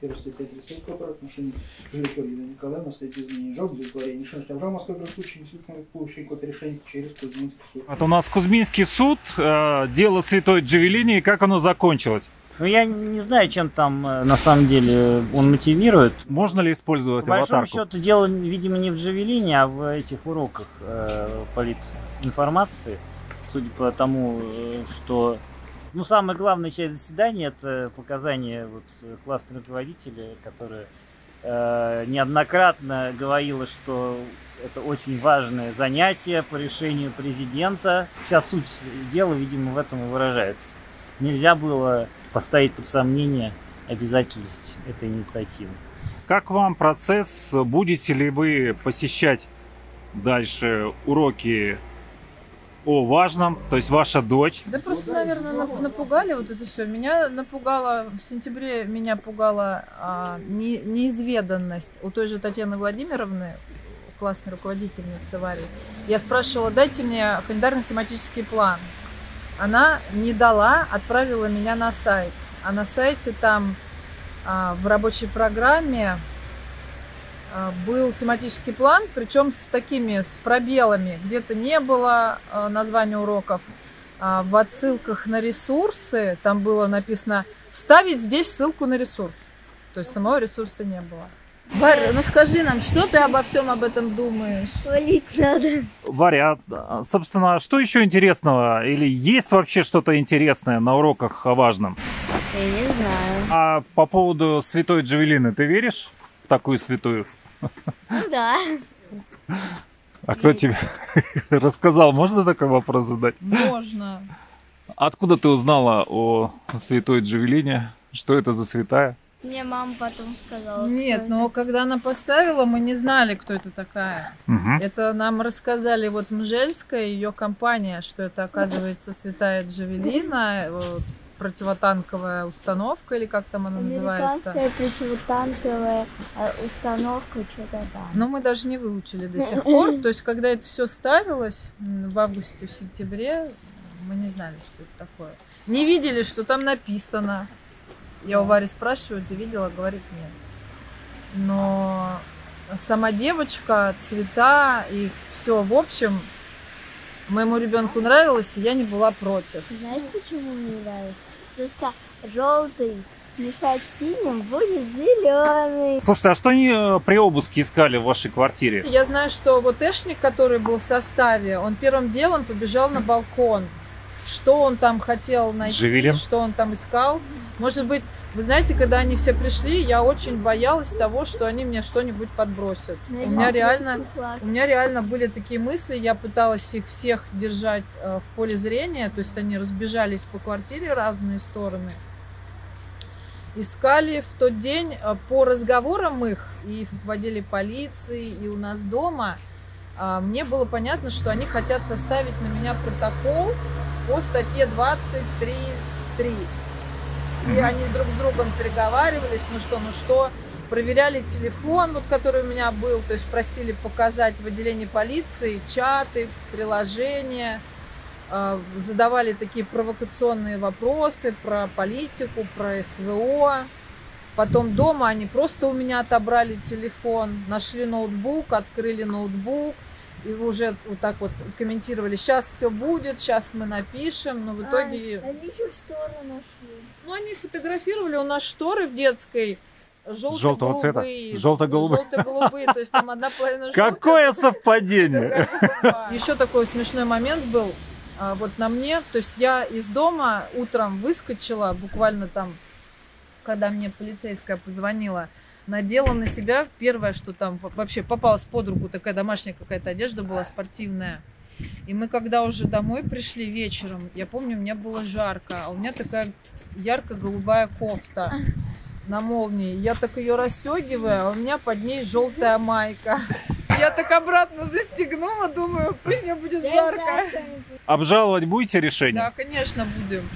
Это у нас Кузьминский суд, дело святой Джавелине, и как оно закончилось? Ну, я не знаю, чем там на самом деле он мотивирует. Можно ли использовать аватарку? По большому счету, дело, видимо, не в Джавелине, а в этих уроках политинформации, судя по тому, что... Ну, самая главная часть заседания – это показания вот классного руководителя, которая неоднократно говорила, что это очень важное занятие по решению президента. Вся суть дела, видимо, в этом и выражается. Нельзя было поставить под сомнение обязательность этой инициативы. Как вам процесс? Будете ли вы посещать дальше уроки о важном, то есть ваша дочь? Да просто, наверное, напугали вот это все. Меня напугало, в сентябре меня пугала неизведанность у той же Татьяны Владимировны, классной руководительницы ВАРИ. Я спрашивала, дайте мне календарно-тематический план. Она не дала, отправила меня на сайт. А на сайте там в рабочей программе был тематический план, причем с такими, с пробелами. Где-то не было названия уроков. В отсылках на ресурсы там было написано «Вставить здесь ссылку на ресурс». То есть самого ресурса не было. Варя, ну скажи нам, что ты обо всем об этом думаешь? Валить надо. Варя, а, собственно, что еще интересного? Или есть вообще что-то интересное на уроках о важном? Я не знаю. А по поводу святой Джавелины ты веришь в такую святую? Ну да. А кто тебе рассказал? Можно такой вопрос задать? Можно. Откуда ты узнала о святой Джавелине? Что это за святая? Мне мама потом сказала. Нет, но когда она поставила, мы не знали, кто это такая. Угу. Это нам рассказали вот Мжельская, ее компания, что это, оказывается, святая Джавелина, противотанковая установка, или как там она называется? Американская противотанковая установка, что-то там. Но мы даже не выучили до сих пор. То есть, когда это все ставилось в августе, в сентябре, мы не знали, что это такое. Не видели, что там написано. Я у Вари спрашиваю, ты видела? Говорит, нет. Но сама девочка, цвета и все, в общем, моему ребенку нравилось, и я не была против. Знаешь, почему мне нравится? Потому что желтый смешать с синим будет зеленый. Слушай, а что они при обыске искали в вашей квартире? Я знаю, что вот Эшник, который был в составе, он первым делом побежал на балкон. Что он там хотел найти, Джавелин, что он там искал. Может быть, вы знаете, когда они все пришли, я очень боялась того, что они мне что-нибудь подбросят. У меня реально были такие мысли, я пыталась их всех держать в поле зрения, то есть они разбежались по квартире в разные стороны. Искали в тот день по разговорам их и в отделе полиции, и у нас дома. Мне было понятно, что они хотят составить на меня протокол по статье 23.3. И они друг с другом переговаривались, ну что, проверяли телефон, вот который у меня был, то есть просили показать в отделении полиции чаты, приложения, задавали такие провокационные вопросы про политику, про СВО. Потом дома они просто у меня отобрали телефон, нашли ноутбук, открыли ноутбук и уже вот так вот комментировали, сейчас все будет, сейчас мы напишем, но в итоге... Они еще шторы нашли. Ну, они фотографировали, у нас шторы в детской желто-голубые. Желто-голубые, то есть там одна половина желтая. Какое совпадение! Еще такой смешной момент был вот на мне, то есть я из дома утром выскочила, буквально там, когда мне полицейская позвонила, надела на себя первое, что там вообще попалась под руку, такая домашняя какая-то одежда была, спортивная. И мы когда уже домой пришли вечером, я помню, мне было жарко, а у меня такая ярко-голубая кофта на молнии. Я так ее расстегиваю, а у меня под ней желтая майка. Я так обратно застегнула, думаю, пусть мне будет жарко. Обжаловать будете решение? Да, конечно, будем.